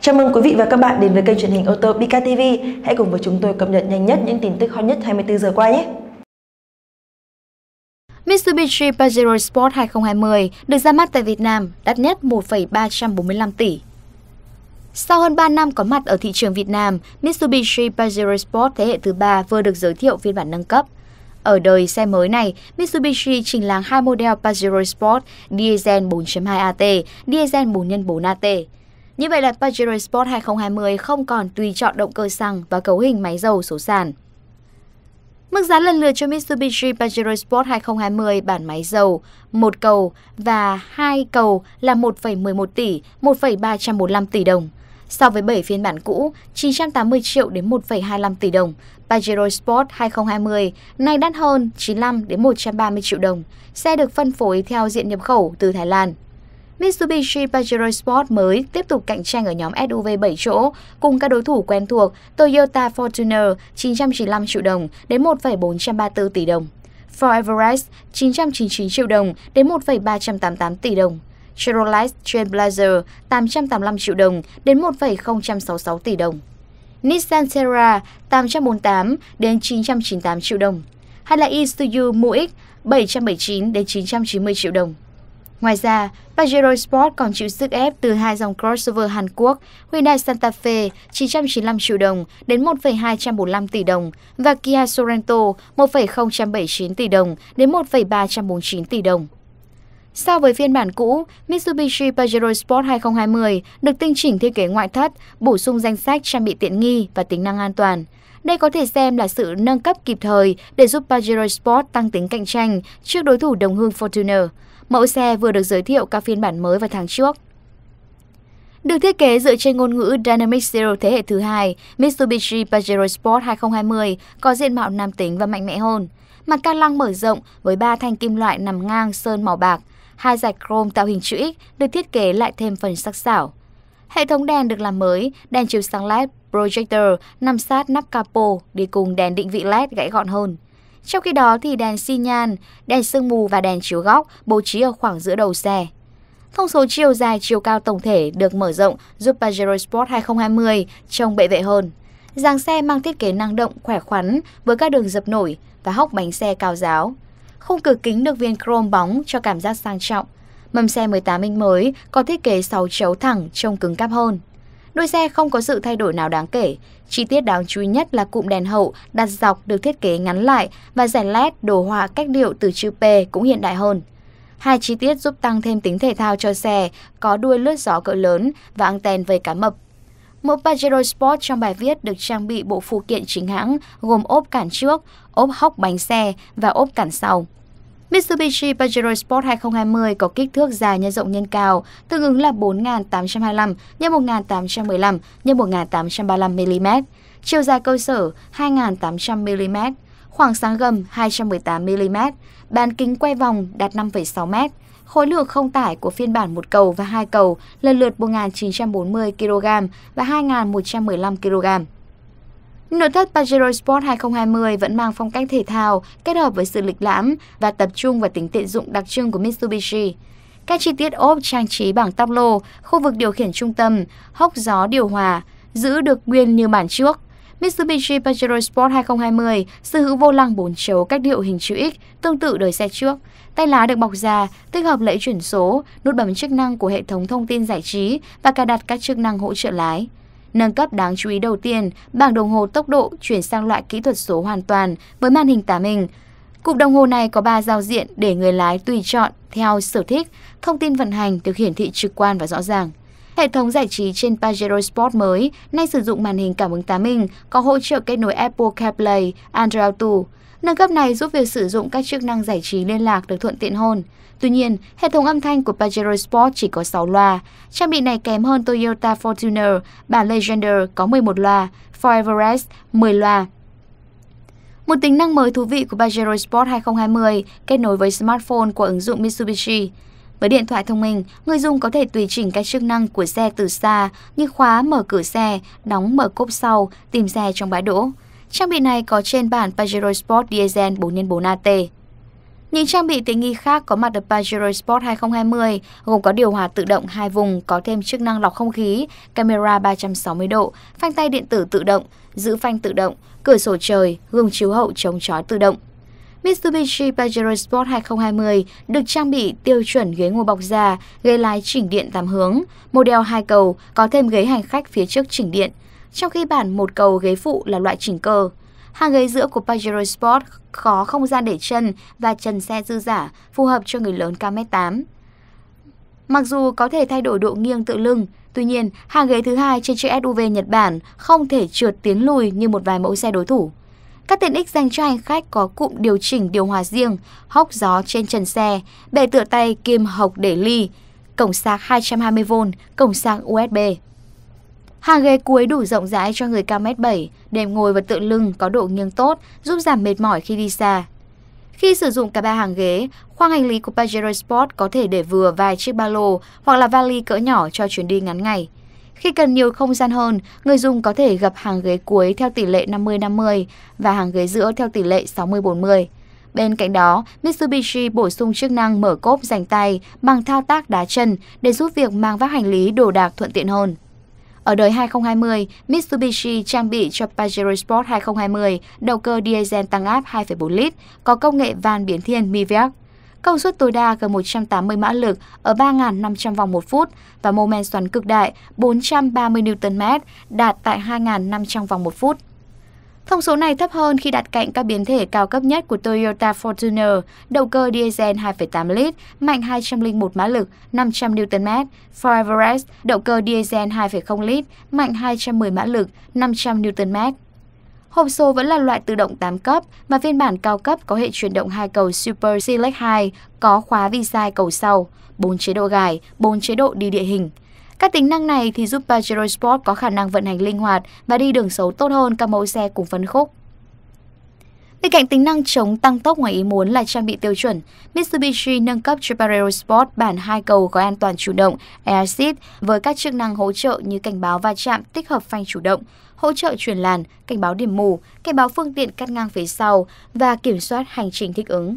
Chào mừng quý vị và các bạn đến với kênh truyền hình ô tô BKTV. Hãy cùng với chúng tôi cập nhật nhanh nhất những tin tức hot nhất 24 giờ qua nhé! Mitsubishi Pajero Sport 2020 được ra mắt tại Việt Nam, đắt nhất 1,345 tỷ. Sau hơn 3 năm có mặt ở thị trường Việt Nam, Mitsubishi Pajero Sport thế hệ thứ 3 vừa được giới thiệu phiên bản nâng cấp. Ở đời xe mới này, Mitsubishi trình làng hai model Pajero Sport Diesel 4.2 AT, Diesel 4x4 AT. Như vậy là Pajero Sport 2020 không còn tùy chọn động cơ xăng và cấu hình máy dầu số sàn. Mức giá lần lượt cho Mitsubishi Pajero Sport 2020 bản máy dầu 1 cầu và 2 cầu là 1,11 tỷ, 1,345 tỷ đồng. So với 7 phiên bản cũ, 980 triệu đến 1,25 tỷ đồng, Pajero Sport 2020 nay đắt hơn 95 đến 130 triệu đồng. Xe được phân phối theo diện nhập khẩu từ Thái Lan. Mitsubishi Pajero Sport mới tiếp tục cạnh tranh ở nhóm SUV 7 chỗ cùng các đối thủ quen thuộc Toyota Fortuner 995 triệu đồng đến 1,434 tỷ đồng, Ford Everest 999 triệu đồng đến 1,388 tỷ đồng, Chevrolet Trailblazer 885 triệu đồng đến 1,066 tỷ đồng, Nissan Terra 848 đến 998 triệu đồng, hay là Isuzu MU-X 779 đến 990 triệu đồng. Ngoài ra, Pajero Sport còn chịu sức ép từ hai dòng crossover Hàn Quốc Hyundai Santa Fe 995 triệu đồng đến 1,245 tỷ đồng và Kia Sorento 1,079 tỷ đồng đến 1,349 tỷ đồng. So với phiên bản cũ, Mitsubishi Pajero Sport 2020 được tinh chỉnh thiết kế ngoại thất, bổ sung danh sách trang bị tiện nghi và tính năng an toàn. Đây có thể xem là sự nâng cấp kịp thời để giúp Pajero Sport tăng tính cạnh tranh trước đối thủ đồng hương Fortuner. Mẫu xe vừa được giới thiệu các phiên bản mới vào tháng trước. Được thiết kế dựa trên ngôn ngữ Dynamic Zero thế hệ thứ 2, Mitsubishi Pajero Sport 2020 có diện mạo nam tính và mạnh mẽ hơn. Mặt ca lăng mở rộng với 3 thanh kim loại nằm ngang sơn màu bạc, hai dải chrome tạo hình chữ X được thiết kế lại thêm phần sắc sảo. Hệ thống đèn được làm mới, đèn chiếu sáng LED projector nằm sát nắp capo đi cùng đèn định vị LED gãy gọn hơn. Trong khi đó thì đèn xi nhan, đèn sương mù và đèn chiếu góc bố trí ở khoảng giữa đầu xe. Thông số chiều dài chiều cao tổng thể được mở rộng giúp Pajero Sport 2020 trông bệ vệ hơn. Dáng xe mang thiết kế năng động, khỏe khoắn với các đường dập nổi và hốc bánh xe cao giáo. Khung cửa kính được viên chrome bóng cho cảm giác sang trọng. Mâm xe 18 inch mới có thiết kế 6 chấu thẳng trông cứng cáp hơn. Đôi xe không có sự thay đổi nào đáng kể. Chi tiết đáng chú ý nhất là cụm đèn hậu đặt dọc được thiết kế ngắn lại và dải LED đồ họa cách điệu từ chữ P cũng hiện đại hơn. Hai chi tiết giúp tăng thêm tính thể thao cho xe, có đuôi lướt gió cỡ lớn và anten vây cá mập. Mẫu Pajero Sport trong bài viết được trang bị bộ phụ kiện chính hãng gồm ốp cản trước, ốp hốc bánh xe và ốp cản sau. Mitsubishi Pajero Sport 2020 có kích thước dài nhân rộng nhân cao, tương ứng là 4.825 x 1.815 x 1.835mm, chiều dài cơ sở 2.800mm, khoảng sáng gầm 218mm, bán kính quay vòng đạt 5,6m, khối lượng không tải của phiên bản 1 cầu và 2 cầu lần lượt 1.940kg và 2.115kg. Nội thất Pajero Sport 2020 vẫn mang phong cách thể thao kết hợp với sự lịch lãm và tập trung vào tính tiện dụng đặc trưng của Mitsubishi. Các chi tiết ốp trang trí bằng tắp lô, khu vực điều khiển trung tâm, hốc gió điều hòa giữ được nguyên như bản trước. Mitsubishi Pajero Sport 2020 sở hữu vô lăng 4 chấu cách điệu hình chữ X tương tự đời xe trước, tay lái được bọc da, tích hợp lẫy chuyển số, nút bấm chức năng của hệ thống thông tin giải trí và cài đặt các chức năng hỗ trợ lái. Nâng cấp đáng chú ý đầu tiên, bảng đồng hồ tốc độ chuyển sang loại kỹ thuật số hoàn toàn với màn hình 8 inch. Cụm đồng hồ này có 3 giao diện để người lái tùy chọn theo sở thích, thông tin vận hành được hiển thị trực quan và rõ ràng. Hệ thống giải trí trên Pajero Sport mới nay sử dụng màn hình cảm ứng 8 inch có hỗ trợ kết nối Apple CarPlay, Android Auto. Nâng cấp này giúp việc sử dụng các chức năng giải trí liên lạc được thuận tiện hơn. Tuy nhiên, hệ thống âm thanh của Pajero Sport chỉ có 6 loa. Trang bị này kém hơn Toyota Fortuner, bản Legender có 11 loa, Ford Everest 10 loa. Một tính năng mới thú vị của Pajero Sport 2020 kết nối với smartphone của ứng dụng Mitsubishi. Với điện thoại thông minh, người dùng có thể tùy chỉnh các chức năng của xe từ xa như khóa mở cửa xe, đóng mở cốp sau, tìm xe trong bãi đỗ. Trang bị này có trên bản Pajero Sport Diesel 4x4 AT. Những trang bị tiện nghi khác có mặt ở Pajero Sport 2020 gồm có điều hòa tự động 2 vùng, có thêm chức năng lọc không khí, camera 360 độ, phanh tay điện tử tự động, giữ phanh tự động, cửa sổ trời, gương chiếu hậu chống chói tự động. Mitsubishi Pajero Sport 2020 được trang bị tiêu chuẩn ghế ngồi bọc da, ghế lái chỉnh điện 8 hướng, model 2 cầu, có thêm ghế hành khách phía trước chỉnh điện, trong khi bản 1 cầu ghế phụ là loại chỉnh cơ. Hàng ghế giữa của Pajero Sport có không gian để chân và trần xe dư giả, phù hợp cho người lớn cao 1m8. Mặc dù có thể thay đổi độ nghiêng tự lưng, tuy nhiên hàng ghế thứ 2 trên chiếc SUV Nhật Bản không thể trượt tiến lùi như một vài mẫu xe đối thủ. Các tiện ích dành cho hành khách có cụm điều chỉnh điều hòa riêng, hốc gió trên trần xe, bệ tựa tay kim hộc để ly, cổng sạc 220V, cổng sạc USB. Hàng ghế cuối đủ rộng rãi cho người cao 1m7, đệm ngồi và tựa lưng có độ nghiêng tốt, giúp giảm mệt mỏi khi đi xa. Khi sử dụng cả 3 hàng ghế, khoang hành lý của Pajero Sport có thể để vừa vài chiếc ba lô hoặc là vali cỡ nhỏ cho chuyến đi ngắn ngày. Khi cần nhiều không gian hơn, người dùng có thể gập hàng ghế cuối theo tỷ lệ 50-50 và hàng ghế giữa theo tỷ lệ 60-40. Bên cạnh đó, Mitsubishi bổ sung chức năng mở cốp dành tay bằng thao tác đá chân để giúp việc mang vác hành lý đồ đạc thuận tiện hơn. Ở đời 2020, Mitsubishi trang bị cho Pajero Sport 2020 động cơ diesel tăng áp 2,4 lít, có công nghệ van biến thiên MIVEC, công suất tối đa gần 180 mã lực ở 3.500 vòng 1 phút và mô men xoắn cực đại 430 Nm đạt tại 2.500 vòng 1 phút. Thông số này thấp hơn khi đặt cạnh các biến thể cao cấp nhất của Toyota Fortuner, động cơ diesel 2,8 lít, mạnh 201 mã lực, 500 Nm, Forester, động cơ diesel 2,0 lít, mạnh 210 mã lực, 500 Nm. Hộp số vẫn là loại tự động 8 cấp, mà phiên bản cao cấp có hệ chuyển động 2 cầu Super Select 2, có khóa vi-sai cầu sau, 4 chế độ gài, 4 chế độ đi địa hình. Các tính năng này thì giúp Pajero Sport có khả năng vận hành linh hoạt và đi đường xấu tốt hơn các mẫu xe cùng phân khúc. Bên cạnh tính năng chống tăng tốc ngoài ý muốn là trang bị tiêu chuẩn, Mitsubishi nâng cấp cho Pajero Sport bản 2 cầu có an toàn chủ động EASSIST với các chức năng hỗ trợ như cảnh báo va chạm tích hợp phanh chủ động, hỗ trợ chuyển làn, cảnh báo điểm mù, cảnh báo phương tiện cắt ngang phía sau và kiểm soát hành trình thích ứng.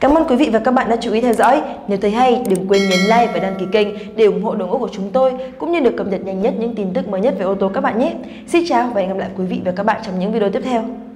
Cảm ơn quý vị và các bạn đã chú ý theo dõi. Nếu thấy hay, đừng quên nhấn like và đăng ký kênh để ủng hộ đội ngũ của chúng tôi, cũng như được cập nhật nhanh nhất những tin tức mới nhất về ô tô các bạn nhé. Xin chào và hẹn gặp lại quý vị và các bạn trong những video tiếp theo.